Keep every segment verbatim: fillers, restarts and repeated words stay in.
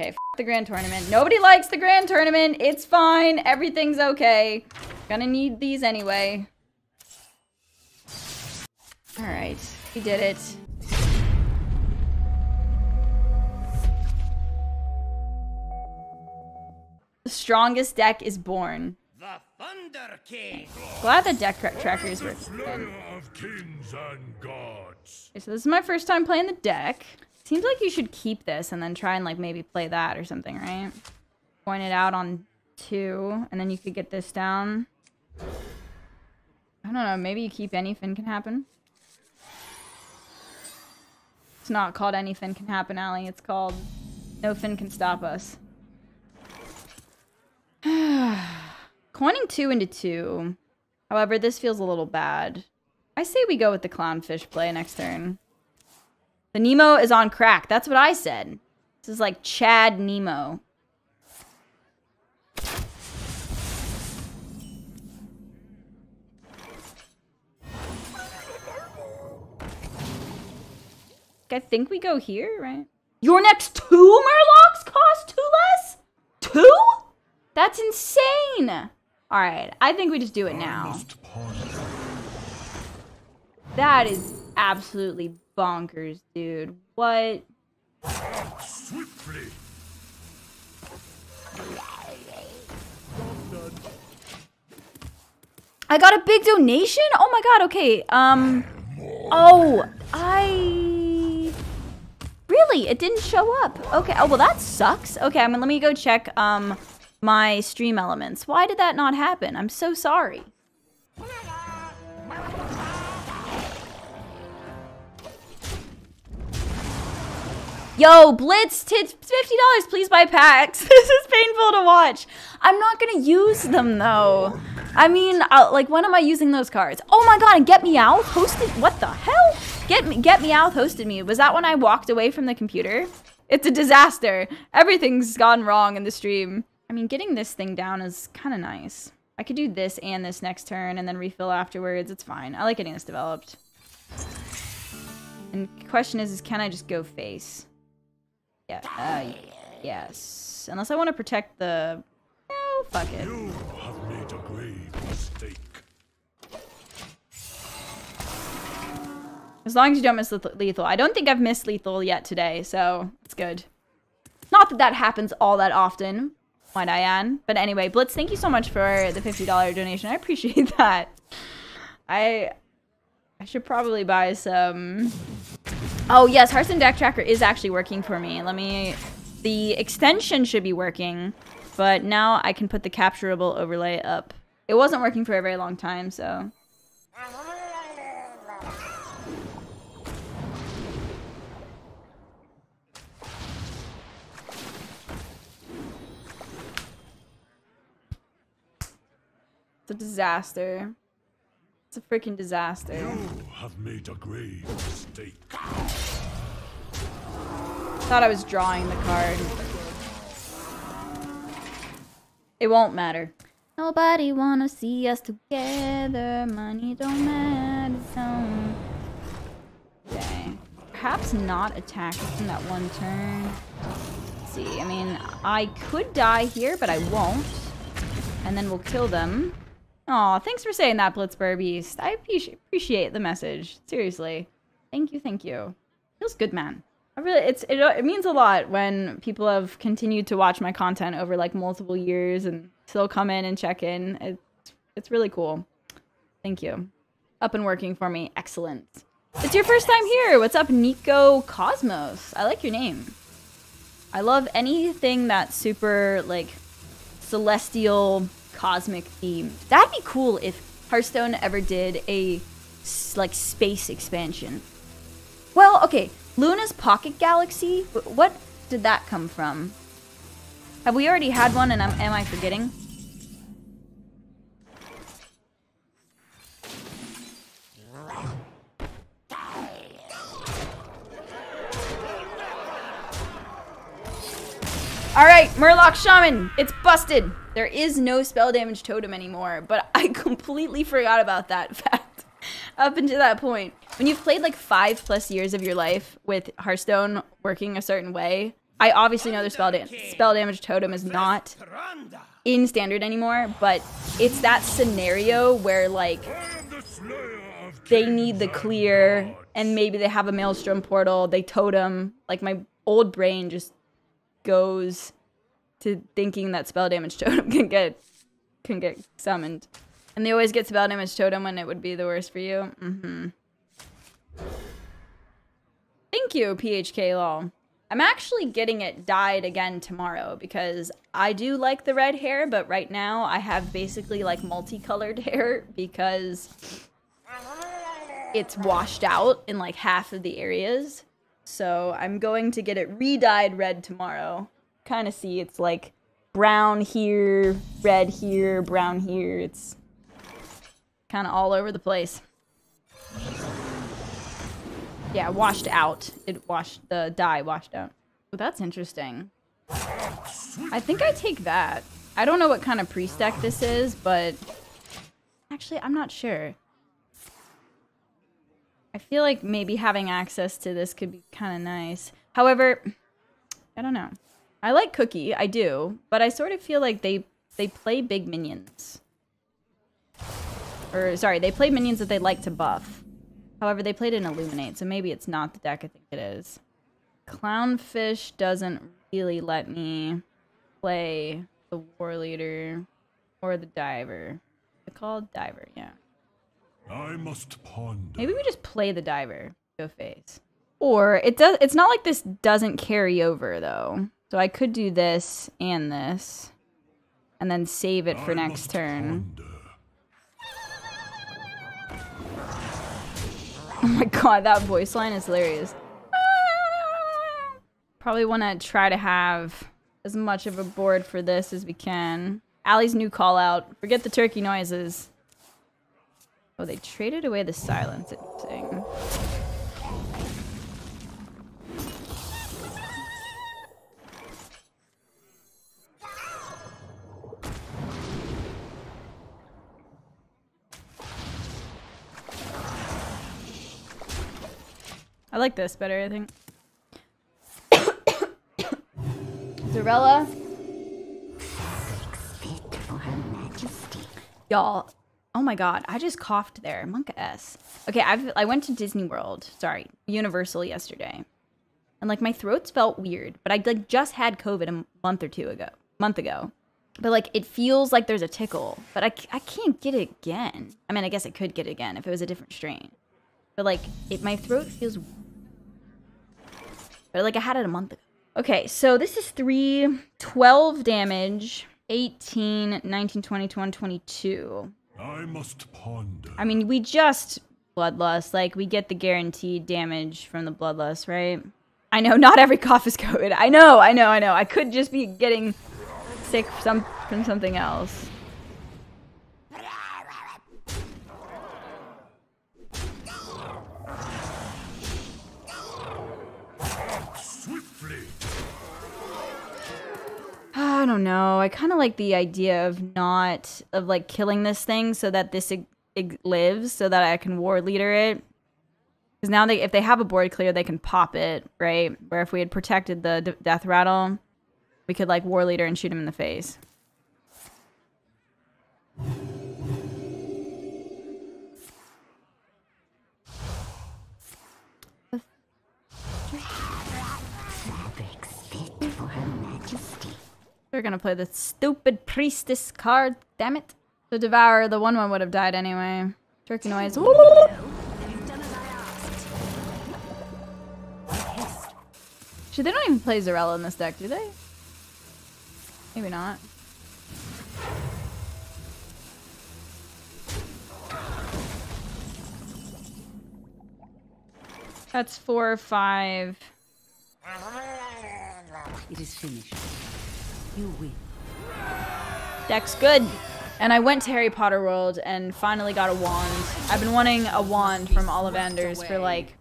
Okay, f the grand tournament. Nobody likes the grand tournament. It's fine. Everything's okay. Gonna need these anyway. Alright, we did it. The strongest deck is born. The Thunder King. Glad the deck tra trackers were fun. Okay, so this is my first time playing the deck. Seems like you should keep this and then try and like maybe play that or something, right? Point it out on two, and then you could get this down. I don't know, maybe you keep anything can happen. It's not called anything can happen, Ally. It's called no fin can stop us. Coining two into two. However, this feels a little bad. I say we go with the clownfish play next turn. The Nemo is on crack. That's what I said. This is like Chad Nemo. I think we go here, right? Your next two Murlocs cost two less? Two? That's insane. All right, I think we just do it now. That is absolutely bonkers, dude. What? Swiftly. I got a big donation? Oh my god, okay. Um, oh, I... Really? It didn't show up. Okay, oh, well that sucks. Okay, I mean, let me go check um, my stream elements. Why did that not happen? I'm so sorry. Yo, Blitz, tits, fifty dollars, please buy packs. This is painful to watch. I'm not gonna use them though. I mean, I'll, like, when am I using those cards? Oh my god, and Get Me Out hosted, what the hell? Get Me, Get Me Out hosted me. Was that when I walked away from the computer? It's a disaster. Everything's gone wrong in the stream. I mean, getting this thing down is kind of nice. I could do this and this next turn and then refill afterwards. It's fine. I like getting this developed. And the question is, is can I just go face? Yeah, uh, yes. Unless I want to protect the... No, fuck it. You have made a grave mistake. As long as you don't miss lethal. I don't think I've missed lethal yet today, so it's good. Not that that happens all that often, might I add. But anyway, Blitz, thank you so much for the fifty dollar donation. I appreciate that. I... I should probably buy some... Oh yes, Hearthstone Deck Tracker is actually working for me. Let me... The extension should be working, but now I can put the capturable overlay up. It wasn't working for a very long time, so... It's a disaster. It's a freaking disaster. You have made a grave mistake. Thought I was drawing the card. It won't matter. Nobody wanna see us together. Money don't matter. So. Okay. Perhaps not attack in that one turn. Let's see, I mean, I could die here, but I won't. And then we'll kill them. Aw, thanks for saying that, Blitzburg Beast. I appreciate the message. Seriously. Thank you, thank you. Feels good, man. I really, it's, it, it means a lot when people have continued to watch my content over like multiple years and still come in and check in. It's, it's really cool. Thank you. Up and working for me. Excellent. It's your first time here. What's up, Nico Cosmos? I like your name. I love anything that's super, like, celestial... cosmic theme. That'd be cool if Hearthstone ever did a like space expansion. Well, okay, Luna's Pocket Galaxy. What did that come from? Have we already had one? And I'm, am I forgetting? All right, Murloc Shaman, it's busted. There is no spell damage totem anymore, but I completely forgot about that fact up until that point. When you've played like five plus years of your life with Hearthstone working a certain way, I obviously know their spell, da spell damage totem is not in standard anymore, but it's that scenario where, like, they need the clear, and maybe they have a Maelstrom Portal, they totem. Like, my old brain just goes to thinking that spell damage totem can get can get summoned. And they always get spell damage totem when it would be the worst for you. Mm-hmm. Thank you, P H K Lol. I'm actually getting it dyed again tomorrow because I do like the red hair, but right now I have basically like multicolored hair because it's washed out in like half of the areas. So I'm going to get it re-dyed red tomorrow. Kind of see it's like brown here, red here, brown here. It's kind of all over the place. Yeah, washed out. It washed, the dye washed out. Oh, that's interesting. I think I take that. I don't know what kind of priest deck this is, but actually, I'm not sure. I feel like maybe having access to this could be kind of nice. However, I don't know. I like Cookie, I do, but I sort of feel like they they play big minions. Or, sorry, they play minions that they like to buff. However, they played in Illuminate, so maybe it's not the deck I think it is. Clownfish doesn't really let me play the War Leader or the Diver. It's called Diver, yeah. I must ponder. Maybe we just play the Diver. Go face. Or it does. It's not like this doesn't carry over though, so I could do this and this, and then save it for I next turn. Ponder. Oh my god, that voice line is hilarious. Ah! Probably want to try to have as much of a board for this as we can. Ally's new call out. Forget the turkey noises. Oh, they traded away the silence. Interesting. I like this better, I think. Zarella. Y'all, oh my god, I just coughed there. Monka S. Okay, I've, I went to Disney World, sorry, Universal yesterday. And like my throats felt weird, but I like just had COVID a month or two ago, month ago. But like it feels like there's a tickle, but I, I can't get it again. I mean, I guess I could get it again if it was a different strain. But like, it, my throat feels... But like, I had it a month ago. Okay, so this is three, twelve damage, eighteen, nineteen, twenty, twenty-one, twenty-two. I must ponder. I mean, we just bloodlust, like we get the guaranteed damage from the bloodlust, right? I know, not every cough is COVID. I know, I know, I know. I could just be getting sick some, from something else. I don't know. I kind of like the idea of not, of like killing this thing so that this lives so that I can war leader it. Because now they, if they have a board clear, they can pop it, right? Where if we had protected the d death rattle, we could like war leader and shoot him in the face. They're gonna play the stupid priestess card, damn it. So devour, the one one would have died anyway. Turkey noise. Ooh. Actually, they don't even play Zarella in this deck, do they? Maybe not. That's four or five. It is finished. You win. Deck's good. And I went to Harry Potter World and finally got a wand. I've been wanting a wand from Ollivanders for like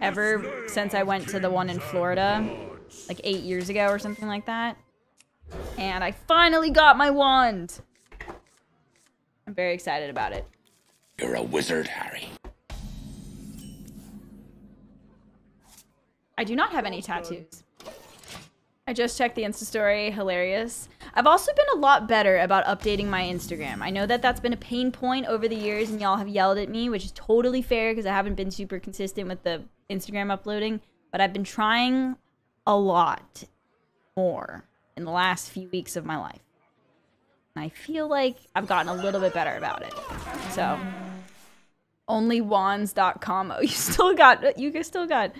ever since I went to the one in Florida, like eight years ago or something like that. And I finally got my wand. I'm very excited about it. You're a wizard, Harry. I do not have any tattoos. I just checked the Insta story. Hilarious. I've also been a lot better about updating my Instagram. I know that that's been a pain point over the years, and y'all have yelled at me, which is totally fair because I haven't been super consistent with the Instagram uploading. But I've been trying a lot more in the last few weeks of my life. And I feel like I've gotten a little bit better about it. So, only wands dot com. Oh, you still got, you still got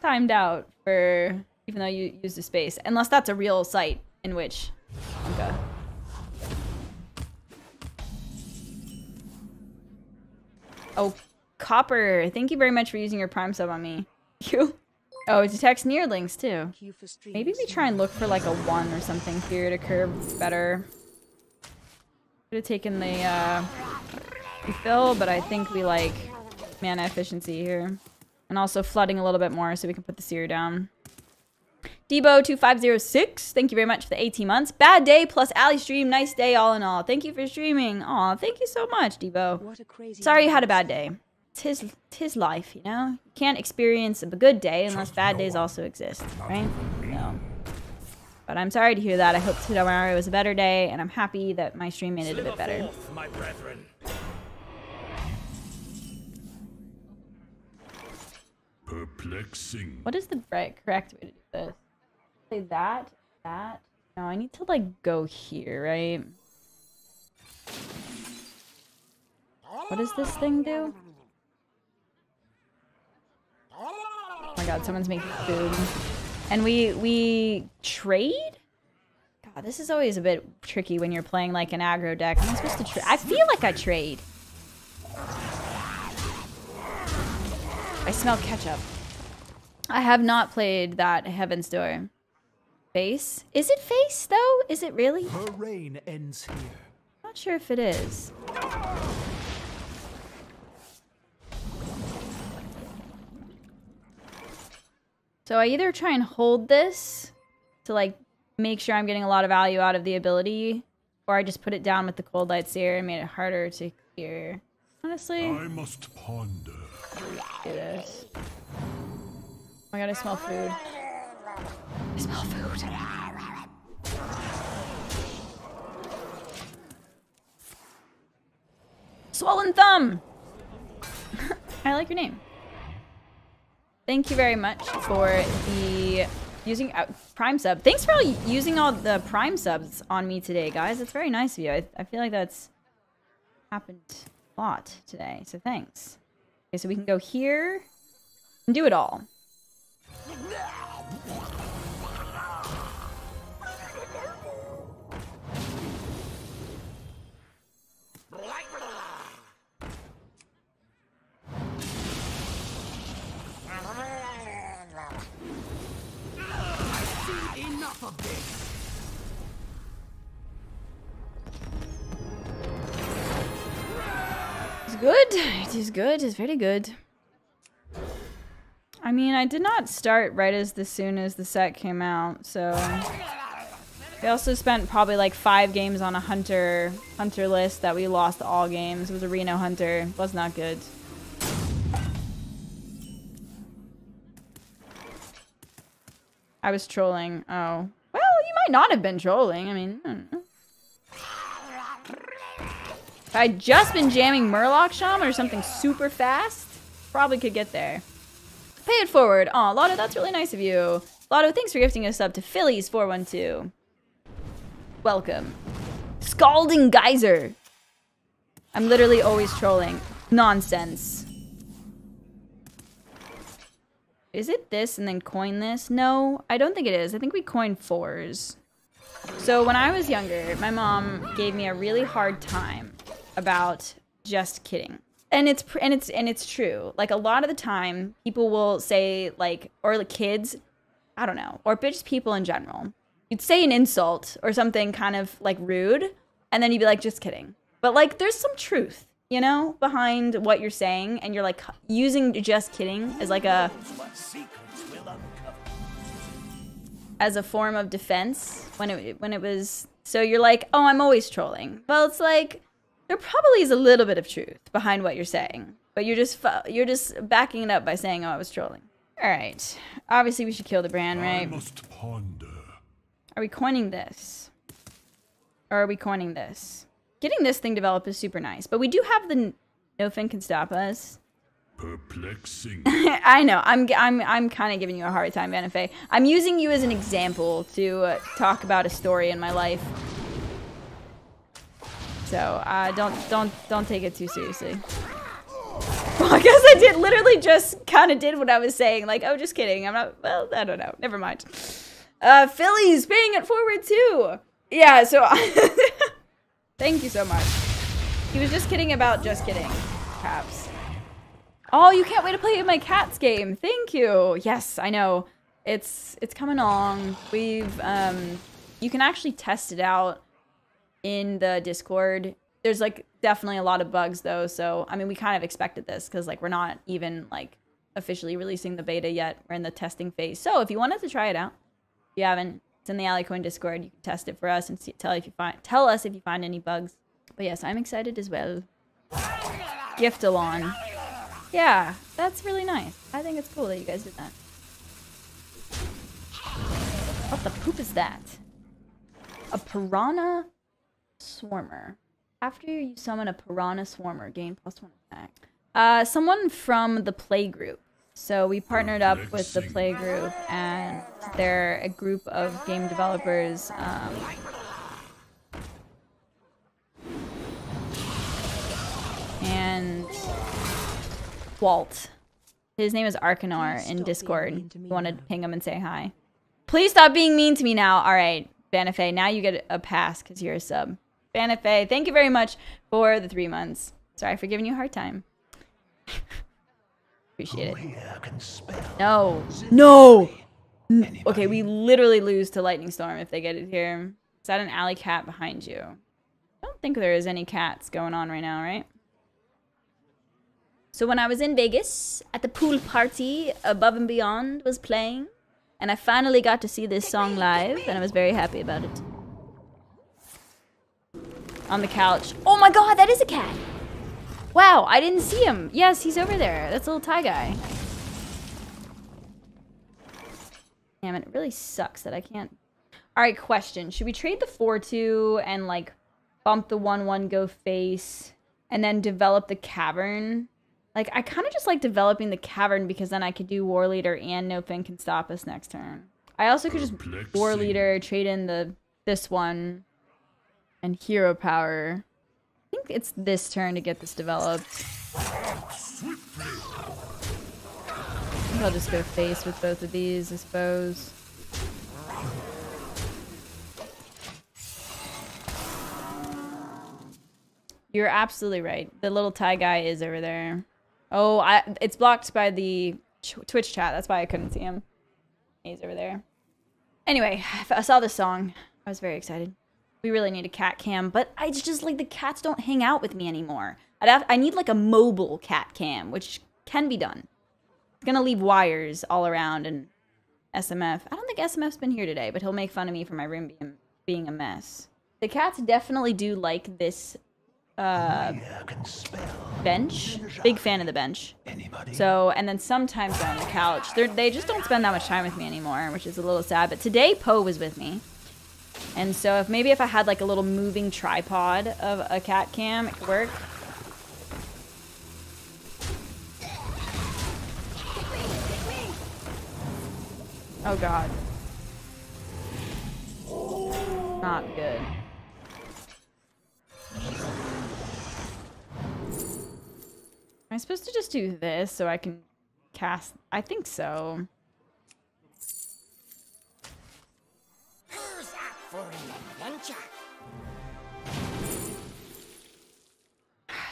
timed out for... even though you use the space. Unless that's a real site in which... Okay. Oh, Copper. Thank you very much for using your Prime sub on me. You? Oh, it detects nearlings too. Maybe we try and look for like a one or something here to curve better. Could have taken the uh, refill, but I think we like mana efficiency here. And also flooding a little bit more so we can put the seer down. Debo two five zero six, thank you very much for the eighteen months. Bad day plus Ally stream, nice day all in all. Thank you for streaming. Aw, thank you so much, Debo. What a crazy Sorry you had a bad day. Tis, tis life, you know? You can't experience a good day unless bad days also exist, right? So. But I'm sorry to hear that. I hope tomorrow was a better day, and I'm happy that my stream made it a bit better. Perplexing. What is the right, correct way to do this? Say that, that. No, I need to like go here, right? What does this thing do? Oh my god, someone's making food. And we we trade? God, this is always a bit tricky when you're playing like an aggro deck. Am I supposed to trade? I feel like I trade. I smell ketchup. I have not played that Heaven's Door. Face? Is it face though? Is it really? Her reign ends here. Not sure if it is. So I either try and hold this to like make sure I'm getting a lot of value out of the ability, or I just put it down with the Cold Light Seer and made it harder to clear. Honestly, I must ponder. Do this. Oh my god, I smell food. I smell food. Swollen Thumb! I like your name. Thank you very much for the using uh, Prime sub. Thanks for all using all the Prime subs on me today, guys. It's very nice of you. I, I feel like that's happened lot today, so thanks. Okay, so we can go here and do it all. I've seen enough of this. Good. It is good. It's very good. I mean, I did not start right as the, soon as the set came out, so... We also spent probably like five games on a hunter hunter list that we lost all games. It was a Reno Hunter. It was not good. I was trolling. Oh. Well, you might not have been trolling. I mean, I don't know. If I'd just been jamming Murloc Shaman or something super fast, probably could get there. Pay it forward. Aw, Lotto, that's really nice of you. Lotto, thanks for gifting us up to Phillies four one two. Welcome. Scalding Geyser. I'm literally always trolling. Nonsense. Is it this and then coin this? No, I don't think it is. I think we coin fours. So when I was younger, my mom gave me a really hard time about just kidding, and it's and it's and it's true. Like a lot of the time, people will say like, or like kids, I don't know, or bitch people in general. You'd say an insult or something kind of like rude, and then you'd be like, just kidding. But like, there's some truth, you know, behind what you're saying, and you're like using just kidding as like a as a form of defense when it when it was. So you're like, oh, I'm always trolling. Well, it's like. There probably is a little bit of truth behind what you're saying, but you're just fu you're just backing it up by saying, "Oh, I was trolling." All right. Obviously, we should kill the brand, right? I must ponder. Are we coining this? Or are we coining this? Getting this thing developed is super nice, but we do have the no fin can stop us. Perplexing. I know. I'm I'm I'm kind of giving you a hard time, Vanifei. I'm using you as an example to uh, talk about a story in my life. So uh, don't don't don't take it too seriously. Well, I guess I did literally just kind of did what I was saying. Like, oh, just kidding. I'm not. Well, I don't know. Never mind. Uh, Phillies paying it forward too. Yeah. So thank you so much. He was just kidding about just kidding, perhaps. Oh, you can't wait to play my cat's game. Thank you. Yes, I know. It's it's coming along. We've um you can actually test it out in the Discord. There's like definitely a lot of bugs though, so I mean we kind of expected this because like we're not even like officially releasing the beta yet. We're in the testing phase. So if you wanted to try it out, if you haven't, it's in the Ally Coin Discord. You can test it for us and see, tell if you find tell us if you find any bugs. But yes, I'm excited as well. Giftalon. Yeah, that's really nice. I think it's cool that you guys did that. What the poop is that? A Piranha Swarmer. After you summon a Piranha Swarmer, gain plus one attack. Uh, someone from the play group. So we partnered up with the play group, and they're a group of game developers. Um, and Walt. His name is Arcanor in Discord. You wanted to ping him and say hi. Please stop being mean to me now. All right, Vanifei, now you get a pass because you're a sub. Vanifei, thank you very much for the three months. Sorry for giving you a hard time. Appreciate it. No. No! Okay, we literally lose to Lightning Storm if they get it here. Is that an alley cat behind you? I don't think there is any cats going on right now, right? So when I was in Vegas at the pool party, Above and Beyond was playing, and I finally got to see this song live, and I was very happy about it. On the couch. Oh my god, that is a cat! Wow, I didn't see him. Yes, he's over there. That's a little Thai guy. Damn it, it really sucks that I can't... Alright, question. Should we trade the four two and like bump the one one go face and then develop the cavern? Like, I kind of just like developing the cavern because then I could do War Leader and No Fin Can Stop Us next turn. I also could just War Leader, trade in the this one, and Hero Power. I think it's this turn to get this developed. I think I'll just go face with both of these, I suppose. You're absolutely right. The little Thai guy is over there. Oh, I, it's blocked by the Twitch chat. That's why I couldn't see him. He's over there. Anyway, I saw this song. I was very excited. We really need a cat cam, but I just like the cats don't hang out with me anymore. I'd have, I need like a mobile cat cam, which can be done. It's gonna leave wires all around and S M F. I don't think S M F's been here today, but he'll make fun of me for my room being, being a mess. The cats definitely do like this uh bench. Big fan of the bench. Anybody? So, and then sometimes on the couch. They're, they just don't spend that much time with me anymore, which is a little sad. But today Poe was with me, and so if maybe if I had like a little moving tripod of a cat cam, it could work. Oh god, not good. Am I supposed to just do this so I can cast? I think so.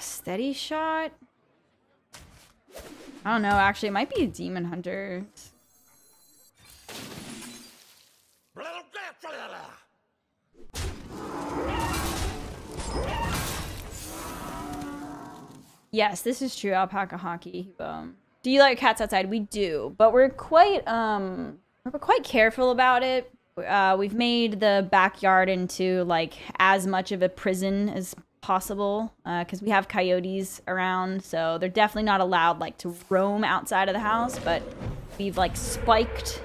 Steady shot? I don't know, actually, it might be a Demon Hunter. Yes, this is true. Alpaca hockey. Um, do you like cats outside? We do, but we're quite um we're quite careful about it. Uh, we've made the backyard into like as much of a prison as possible because uh, we have coyotes around, so they're definitely not allowed like to roam outside of the house. But we've like spiked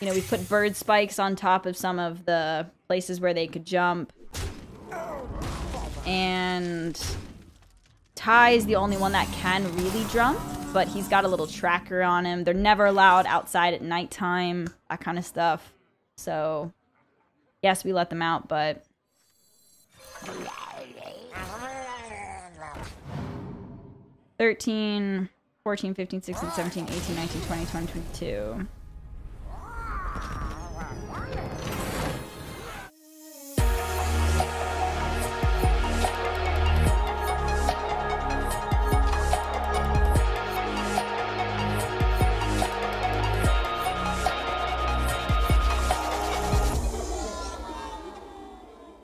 You know, we put bird spikes on top of some of the places where they could jump. And Ty is the only one that can really jump, but he's got a little tracker on him. They're never allowed outside at nighttime, that kind of stuff. So, yes, we let them out, but... thirteen, fourteen, fifteen, sixteen, seventeen, eighteen, nineteen, twenty, twenty-one, twenty-two...